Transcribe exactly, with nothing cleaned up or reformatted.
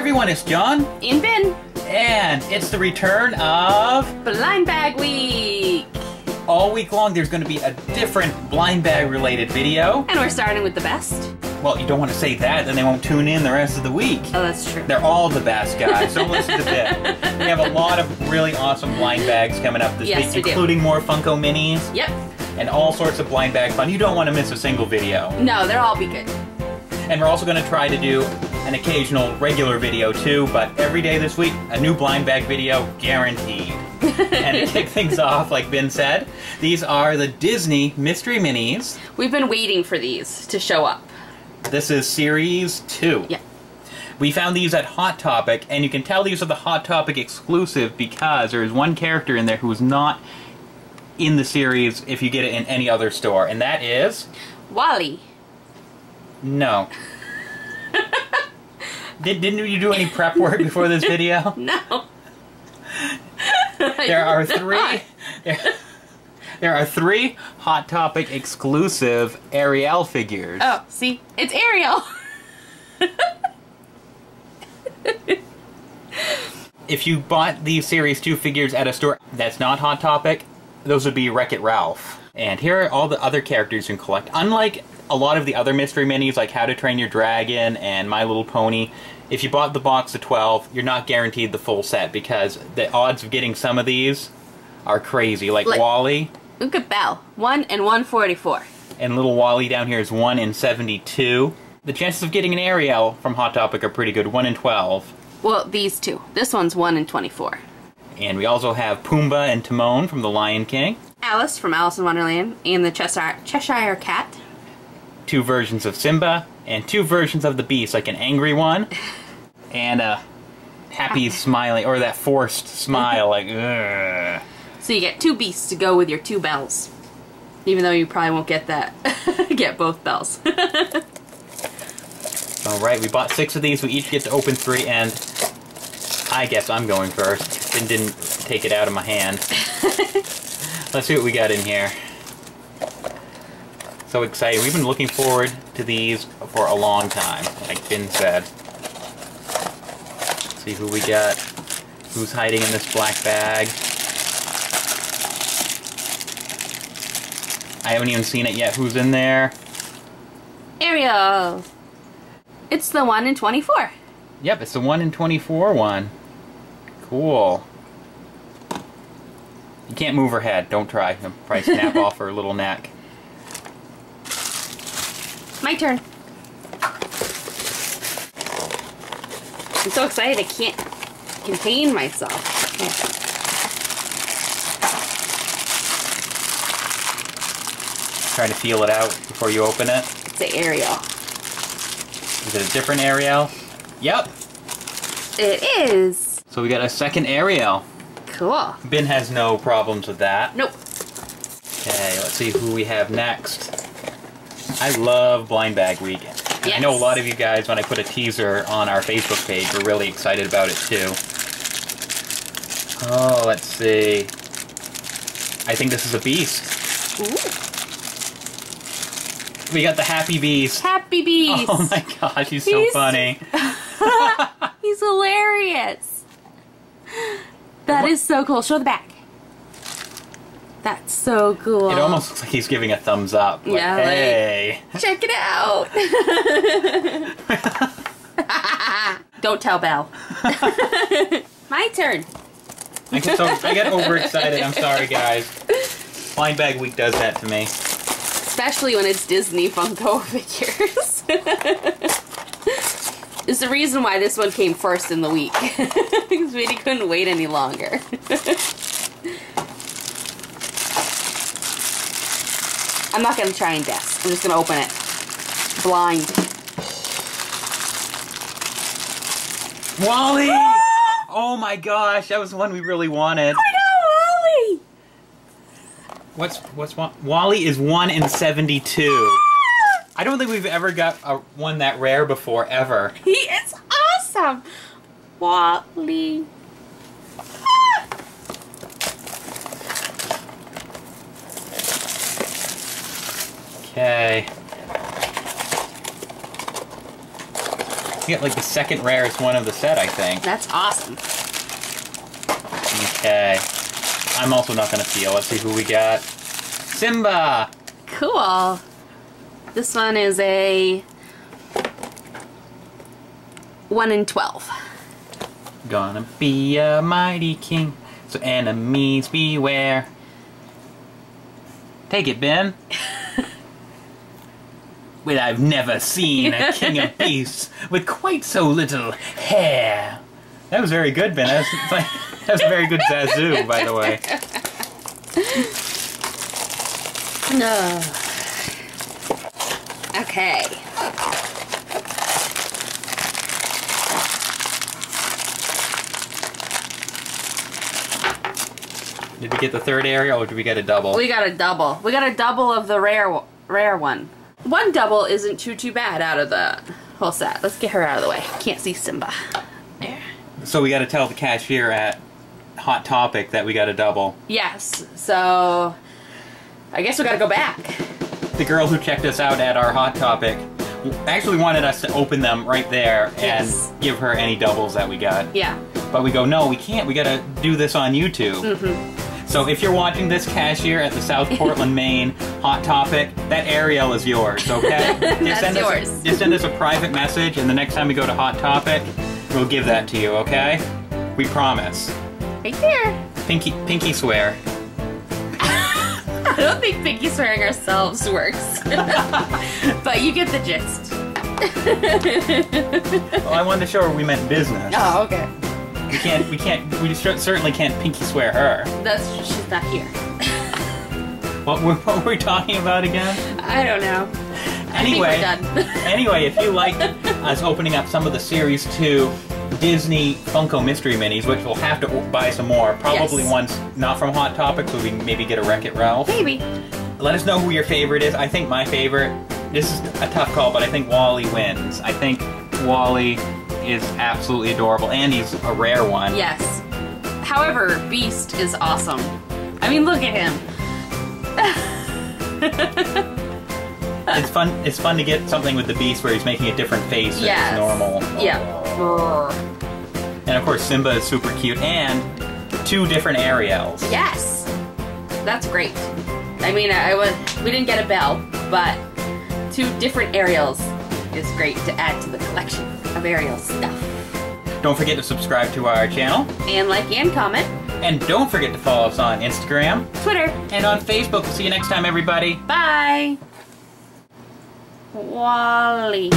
everyone, it's John and Ben, and it's the return of Blind Bag Week. All week long there's going to be a different blind bag related video. And we're starting with the best. Well, you don't want to say that, then they won't tune in the rest of the week. Oh, that's true. They're all the best, guys, so listen to them. We have a lot of really awesome blind bags coming up this yes, week, we including do. more Funko Minis. Yep. And all sorts of blind bag fun. You don't want to miss a single video. No, they'll all be good. And we're also going to try to do an occasional regular video too, but every day this week, a new blind bag video guaranteed. And to kick things off, like Ben said, these are the Disney Mystery Minis. We've been waiting for these to show up. This is series two. Yeah. We found these at Hot Topic, and you can tell these are the Hot Topic exclusive because there is one character in there who is not in the series if you get it in any other store, and that is Wall-E. No. Did, didn't you do any prep work before this video? No. There are three. There, there are three Hot Topic exclusive Ariel figures. Oh, see, it's Ariel. If you bought these series two figures at a store that's not Hot Topic, those would be Wreck-It Ralph. And here are all the other characters you can collect. Unlike a lot of the other Mystery Minis, like How to Train Your Dragon and My Little Pony, if you bought the box of twelve, you're not guaranteed the full set because the odds of getting some of these are crazy. Like, like Wall-E. Look at Belle. one in one forty-four. And little Wall-E down here is one in seventy-two. The chances of getting an Ariel from Hot Topic are pretty good. one in twelve. Well, these two. This one's one in twenty-four. And we also have Pumbaa and Timon from The Lion King. Alice from Alice in Wonderland and the Cheshire, Cheshire Cat. Two versions of Simba, and two versions of the Beast, like an angry one, and a happy smiling, or that forced smile, like ugh. So you get two Beasts to go with your two Belles, even though you probably won't get that, get both Belles. Alright, we bought six of these, we each get to open three, and I guess I'm going first, and didn't take it out of my hand. Let's see what we got in here. So excited. We've been looking forward to these for a long time, like Ben said. Let's see who we got. Who's hiding in this black bag? I haven't even seen it yet. Who's in there? Ariel. It's the one in twenty-four. Yep, it's the one in twenty-four one. Cool. You can't move her head. Don't try. It'll probably snap off her little neck. My turn. I'm so excited I can't contain myself. Trying to feel it out before you open it. It's an Ariel. Is it a different Ariel? Yep. It is. So we got a second Ariel. Cool. Ben has no problems with that. Nope. Okay, let's see who we have next. I love Blind Bag Week. Yes. I know a lot of you guys, when I put a teaser on our Facebook page, were really excited about it too. Oh, let's see. I think this is a Beast. Ooh. We got the Happy Beast. Happy Beast. Oh my gosh, he's, he's... so funny. He's hilarious. That what? is so cool. Show the back. That's so cool. It almost looks like he's giving a thumbs up. Like, yeah, like, hey. Check it out. Don't tell Belle. My turn. I get, so, I get overexcited. I'm sorry, guys. Blind Bag Week does that to me. Especially when it's Disney Funko figures. It's the reason why this one came first in the week. Because we couldn't wait any longer. I'm not going to try and guess. I'm just going to open it. Blind. Wall-E! Ah! Oh my gosh, that was the one we really wanted. I know, Wall-E! What's, what's, Wall-E is one in seventy-two. Ah! I don't think we've ever got a, one that rare before, ever. He is awesome! Wall-E. Okay. You got like the second rarest one of the set, I think. That's awesome. Okay. I'm also not going to feel. Let's see who we got. Simba! Cool. This one is a one in twelve. Gonna be a mighty king, so enemies beware. Take it, Ben. Well, I've never seen a king of beasts with quite so little hair. That was very good, Ben. That was, like, that was a very good Zazu, by the way. No. Okay. Did we get the third Ariel, or did we get a double? We got a double. We got a double of the rare rare one. One double isn't too, too bad out of the whole set. Let's get her out of the way. Can't see Simba. There. So we got to tell the cashier at Hot Topic that we got a double. Yes. So I guess we got to go back. The girl who checked us out at our Hot Topic actually wanted us to open them right there and yes. give her any doubles that we got. Yeah. But we go, no, we can't. We got to do this on YouTube. Mm-hmm. So if you're watching this, cashier at the South Portland, Maine Hot Topic, that Ariel is yours, okay? Just That's send yours. Us, just send us a private message, and the next time we go to Hot Topic, we'll give that to you, okay? We promise. Right there. Pinky, pinky swear. I don't think pinky swearing ourselves works. But you get the gist. Well, I wanted to show her we meant business. Oh, okay. We can't, we can't, we certainly can't pinky swear her. That's, she's not here. What were, what were we talking about again? I don't know. Anyway, I think we're done. Anyway, if you like us opening up some of the Series two Disney Funko Mystery Minis, which we'll have to buy some more, probably yes. ones not from Hot Topic, so we can maybe get a Wreck-It Ralph. Maybe. Let us know who your favorite is. I think my favorite, this is a tough call, but I think Wall-E wins. I think Wall-E is absolutely adorable, and he's a rare one. Yes. However, Beast is awesome. I mean, look at him. It's fun. It's fun to get something with the Beast where he's making a different face than yes. normal. Yeah. And of course, Simba is super cute, and two different Ariels. Yes. That's great. I mean, I was we didn't get a Belle, but two different Ariels is great to add to the collection of Ariel stuff. Don't forget to subscribe to our channel. And like and comment. And don't forget to follow us on Instagram, Twitter, and on Facebook. We'll see you next time, everybody. Bye. Wall-E.